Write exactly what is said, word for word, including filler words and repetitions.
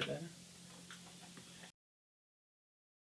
de...